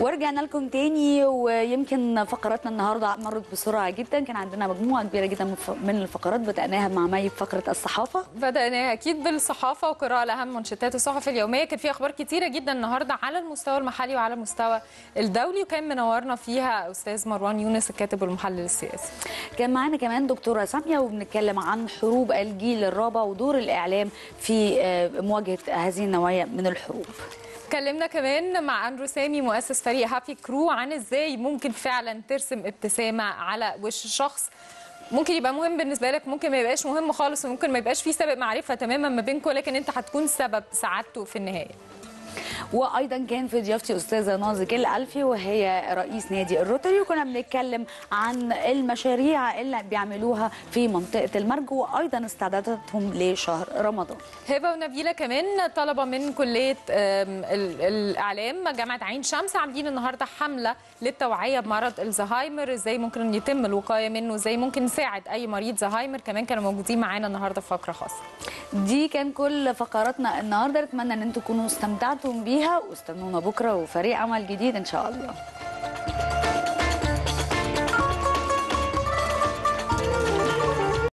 ورجعنا لكم تاني. ويمكن فقراتنا النهارده مرت بسرعه جدا، كان عندنا مجموعه كبيره جدا من الفقرات بدأناها مع مي بفقره الصحافه. بدأناها اكيد بالصحافه وقراءه لأهم منشطات الصحف اليوميه، كان في اخبار كتيره جدا النهارده على المستوى المحلي وعلى المستوى الدولي، وكان منورنا فيها استاذ مروان يونس الكاتب والمحلل السياسي. كان معانا كمان دكتوره ساميه وبنتكلم عن حروب الجيل الرابع ودور الاعلام في مواجهه هذه النوعيه من الحروب. اتكلمنا كمان مع أندرو سامي مؤسس فريق هافي كرو عن ازاي ممكن فعلا ترسم ابتسامه على وش شخص ممكن يبقى مهم بالنسبه لك، ممكن ما يبقاش مهم خالص، وممكن ما يبقاش فيه سابق معرفه تماما ما بينكم، لكن انت هتكون سبب سعادته في النهايه. وايضا كان في ضيافتي استاذه نازك الالفي وهي رئيس نادي الروتري، وكنا بنتكلم عن المشاريع اللي بيعملوها في منطقه المرج وايضا استعداداتهم لشهر رمضان. هبه ونبيله كمان طلبه من كليه الاعلام جامعه عين شمس عاملين النهارده حمله للتوعيه بمرض الزهايمر، ازاي ممكن يتم الوقايه منه، ازاي ممكن نساعد اي مريض زهايمر. كمان كانوا موجودين معانا النهارده في فقره خاصه. دي كان كل فقراتنا النهارده، نتمنى ان انتم تكونوا استمتعتم بيها واستنونا بكره وفريق عمل جديد ان شاء الله.